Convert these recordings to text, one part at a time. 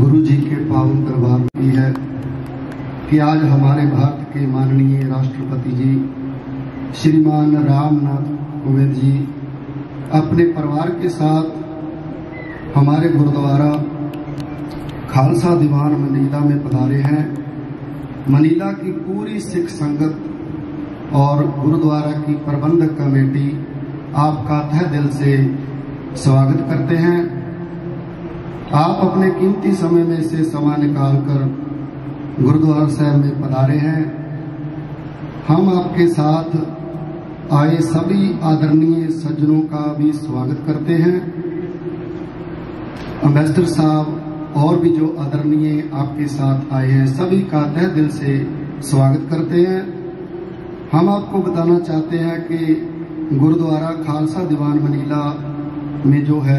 गुरु जी के पावन दरबार की है कि आज हमारे भारत के माननीय राष्ट्रपति जी श्रीमान राम नाथ कोविंद जी अपने परिवार के साथ हमारे गुरुद्वारा खालसा दीवान मनीला में पधारे हैं। मनीला की पूरी सिख संगत और गुरुद्वारा की प्रबंधक कमेटी आपका तहे दिल से स्वागत करते हैं। आप अपने कीमती समय में से समय निकालकर गुरुद्वारा साहब में पधारे हैं। हम आपके साथ आए सभी आदरणीय सज्जनों का भी स्वागत करते हैं। एम्बेसडर साहब और भी जो आदरणीय आपके साथ आए हैं सभी का तहे दिल से स्वागत करते हैं। हम आपको बताना चाहते हैं कि गुरुद्वारा खालसा दीवान मनीला में जो है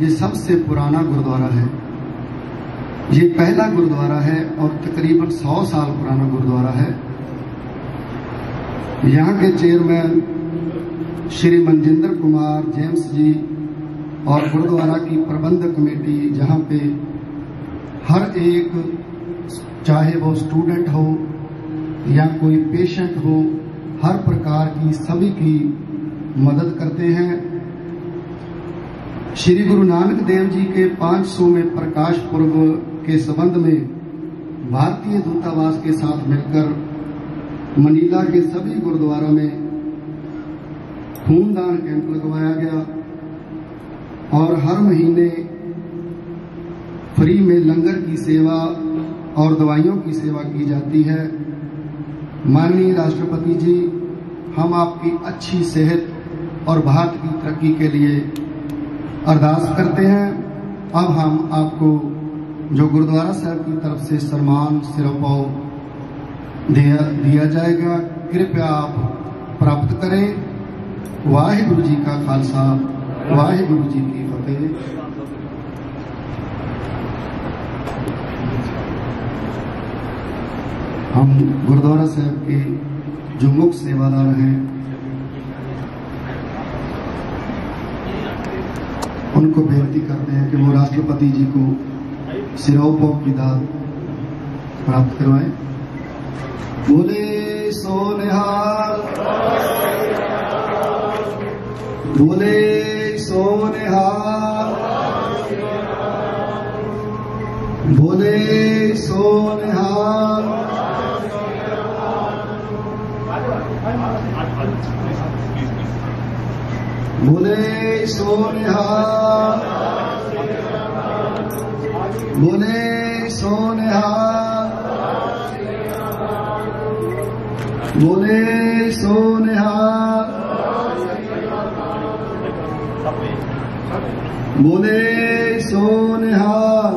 ये सबसे पुराना गुरुद्वारा है। ये पहला गुरुद्वारा है और तकरीबन 100 साल पुराना गुरुद्वारा है। यहाँ के चेयरमैन श्री मंजिंदर कुमार जेम्स जी और गुरुद्वारा की प्रबंधक कमेटी जहाँ पे हर एक चाहे वो स्टूडेंट हो या कोई पेशेंट हो हर प्रकार की सभी की मदद करते हैं। श्री गुरु नानक देव जी के 500वें प्रकाश पर्व के संबंध में भारतीय दूतावास के साथ मिलकर मनीला के सभी गुरुद्वारों में खूनदान कैंप लगवाया गया और हर महीने फ्री में लंगर की सेवा और दवाइयों की सेवा की जाती है। माननीय राष्ट्रपति जी, हम आपकी अच्छी सेहत और भारत की तरक्की के लिए अरदास करते हैं। अब हम आपको जो गुरुद्वारा साहब की तरफ से सम्मान सिरपाव दिया जाएगा कृपया आप प्राप्त करें। वाहिगुरु जी का खालसा, वाहिगुरु जी की फतेह। हम गुरुद्वारा साहब के जो मुख्य सेवादार हैं उनको बेनती करते हैं कि वो राष्ट्रपति जी को सिरोपो की दाद प्राप्त करवाएं। बोले सोनिहाल, बोले सोनिहाल, बोले सोनिहाल। बोले सोनिहाल, बोले सोनिहाल, बोले सोनिहाल, बोले सोनिहाल।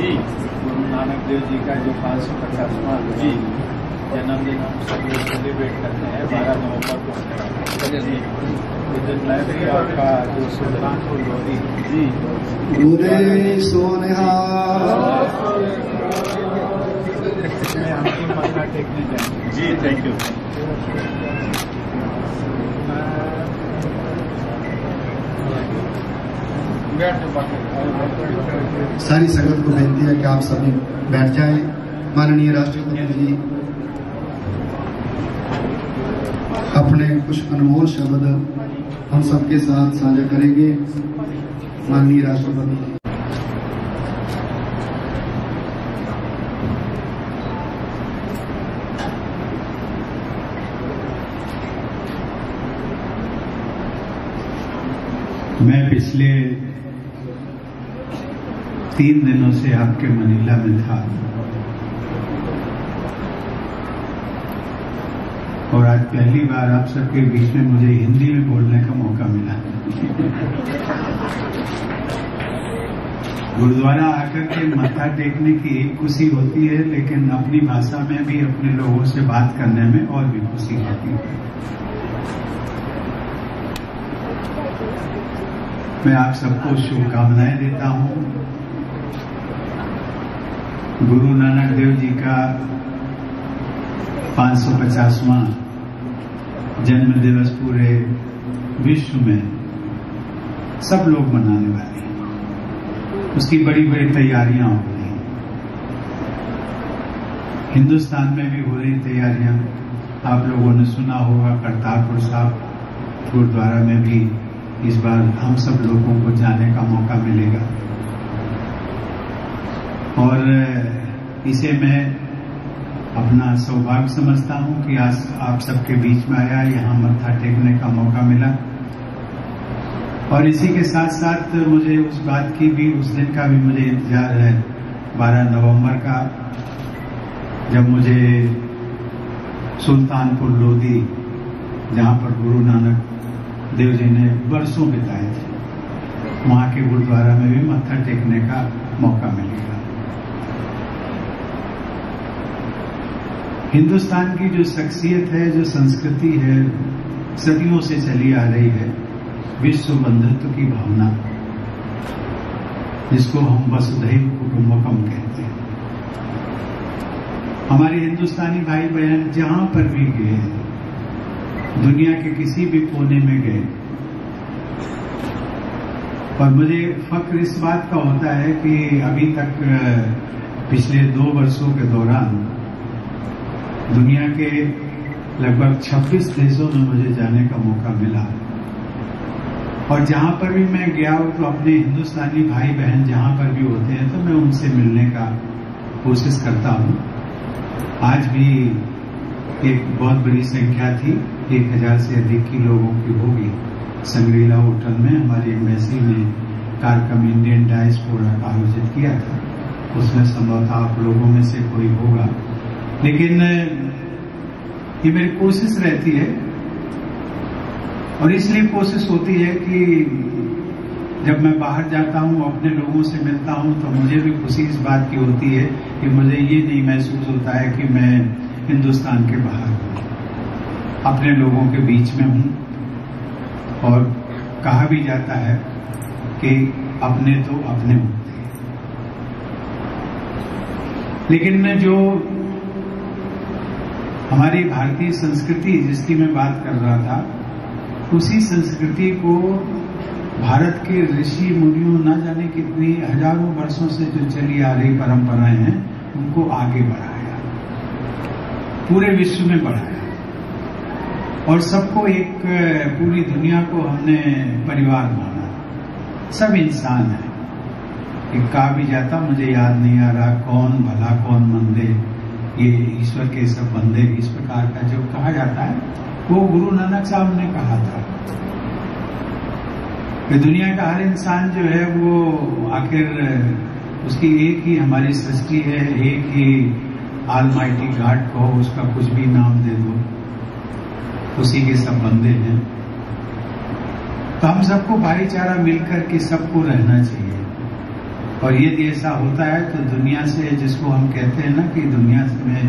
जी, गुरु नानक देव जी का जो 550वां जी जन्मदिन हम सब लोग सेलिब्रेट करते हैं 12 नवंबर को। जी, आपका जो सुल्तानपुर लोधी जी बोले सोनिहाल में हमको मत्था टेकने जाएंगे। जी, थैंक यू। सारी संगत को बेनती है कि आप सभी बैठ जाएं। माननीय राष्ट्रपति जी अपने कुछ अनमोल शब्द हम सबके साथ साझा करेंगे। माननीय राष्ट्रपति जी, मैं पिछले 3 दिनों से आपके मनीला में था और आज पहली बार आप सबके बीच में मुझे हिंदी में बोलने का मौका मिला। गुरुद्वारा आकर के मत्था टेकने की एक खुशी होती है, लेकिन अपनी भाषा में भी अपने लोगों से बात करने में और भी खुशी होती है। मैं आप सबको शुभकामनाएं देता हूं। गुरु नानक देव जी का 550वां जन्म दिवस पूरे विश्व में सब लोग मनाने वाले हैं। उसकी बड़ी बड़ी तैयारियां हो रही हैं। हिंदुस्तान में भी हो रही तैयारियां, आप लोगों ने सुना होगा। करतारपुर साहब गुरुद्वारा में भी इस बार हम सब लोगों को जाने का मौका मिलेगा, और इसे मैं अपना सौभाग्य समझता हूं कि आज आप सबके बीच में आया, यहां मत्था टेकने का मौका मिला। और इसी के साथ साथ मुझे उस बात की भी, उस दिन का भी मुझे इंतजार है, 12 नवंबर का, जब मुझे सुल्तानपुर लोधी, जहां पर गुरु नानक देव जी ने बरसों बिताए थे, वहां के गुरुद्वारा में भी मत्था टेकने का मौका मिलेगा। हिंदुस्तान की जो शख्सियत है, जो संस्कृति है, सदियों से चली आ रही है, विश्व बंधुत्व की भावना, जिसको हम वसुधैव कुटुम्बकम कहते हैं। हमारे हिंदुस्तानी भाई बहन जहां पर भी गए, दुनिया के किसी भी कोने में गए, और मुझे फक्र इस बात का होता है कि अभी तक पिछले 2 वर्षों के दौरान दुनिया के लगभग 26 देशों में मुझे जाने का मौका मिला, और जहां पर भी मैं गया हूं तो अपने हिंदुस्तानी भाई बहन जहां पर भी होते हैं तो मैं उनसे मिलने का कोशिश करता हूं। आज भी एक बहुत बड़ी संख्या थी, 1000 से अधिक की लोगों की होगी। संगीला होटल में हमारी एम्बेसी ने कार्यक्रम इंडियन डायस्पोरा का आयोजित किया था, उसमें संभवतः आप लोगों में से कोई होगा। लेकिन ये मेरी कोशिश रहती है, और इसलिए कोशिश होती है कि जब मैं बाहर जाता हूं, अपने लोगों से मिलता हूं, तो मुझे भी खुशी इस बात की होती है कि मुझे ये नहीं महसूस होता है कि मैं हिंदुस्तान के बाहर हूं, अपने लोगों के बीच में हूं। और कहा भी जाता है कि अपने तो अपने होते हैं, लेकिन जो हमारी भारतीय संस्कृति जिसकी मैं बात कर रहा था, उसी संस्कृति को भारत के ऋषि मुनियों न जाने कितनी हजारों वर्षों से जो चली आ रही परंपराएं हैं, उनको आगे बढ़ाया, पूरे विश्व में बढ़ाया, और सबको एक पूरी दुनिया को हमने परिवार माना। सब इंसान है, एक कहा भी जाता, मुझे याद नहीं आ रहा, कौन भला कौन मंदे, ये ईश्वर के सब बंदे, इस प्रकार का जो कहा जाता है, वो गुरु नानक साहब ने कहा था कि दुनिया का हर इंसान जो है वो आखिर उसकी एक ही हमारी सृष्टि है, एक ही ऑलमाइटी गॉड को, उसका कुछ भी नाम दे दो, उसी के सब बंदे हैं। तो हम सबको भाईचारा मिलकर के सबको रहना चाहिए, और यदि ऐसा होता है तो दुनिया से, जिसको हम कहते हैं ना कि दुनिया में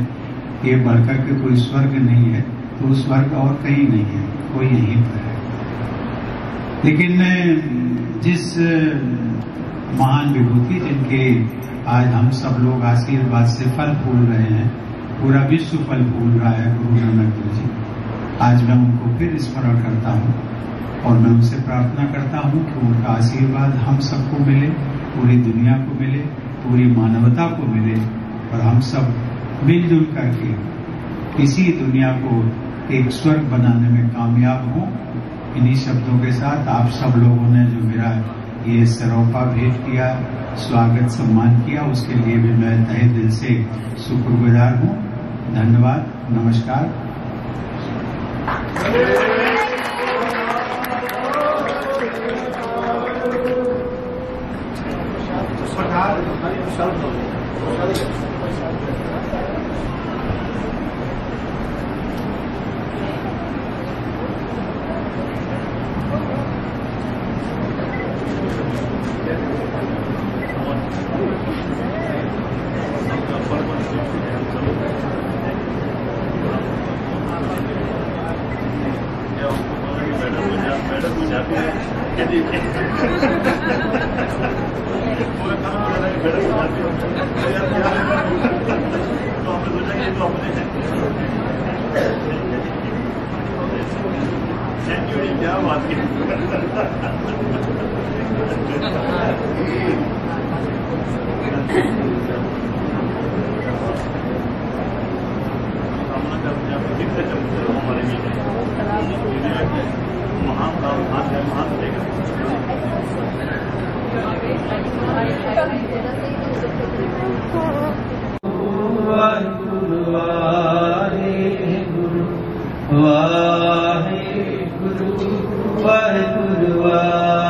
ये बढ़कर के कोई स्वर्ग नहीं है, तो स्वर्ग और कहीं नहीं है, कोई यहीं पर है। लेकिन जिस महान विभूति जिनके आज हम सब लोग आशीर्वाद से फल फूल रहे हैं, पूरा विश्व फल फूल रहा है, गुरु नानक देव जी, आज मैं उनको फिर स्मरण करता हूँ, और मैं उनसे प्रार्थना करता हूँ कि उनका आशीर्वाद हम सबको मिले, पूरी दुनिया को मिले, पूरी मानवता को मिले, और हम सब मिलजुल करके इसी दुनिया को एक स्वर्ग बनाने में कामयाब हूं। इन्हीं शब्दों के साथ आप सब लोगों ने जो मेरा ये सरोपा भेंट किया, स्वागत सम्मान किया, उसके लिए भी मैं तहे दिल से शुक्रगुजार हूं। धन्यवाद, नमस्कार। मैडम पंजाबी हमारे बीच महान प्रावधान है, महान देगा। वाहे गुरु वाहे गुरु।